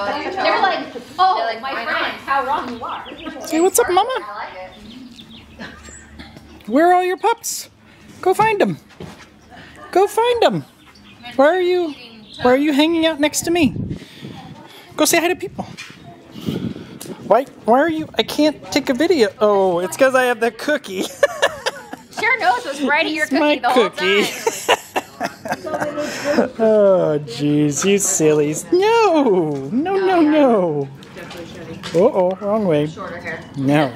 They're like, oh, they're like, my friend, how wrong you are. Hey, what's up, Mama? I like it. Where are all your pups? Go find them. Go find them. Where are you hanging out next to me? Go say hi to people. Why are you? I can't take a video. Oh, it's because I have the cookie. Sure knows what's right in your cookie the whole time. Oh, jeez, you sillies. No, no, no, no. Uh-oh, wrong way. Shorter hair. No.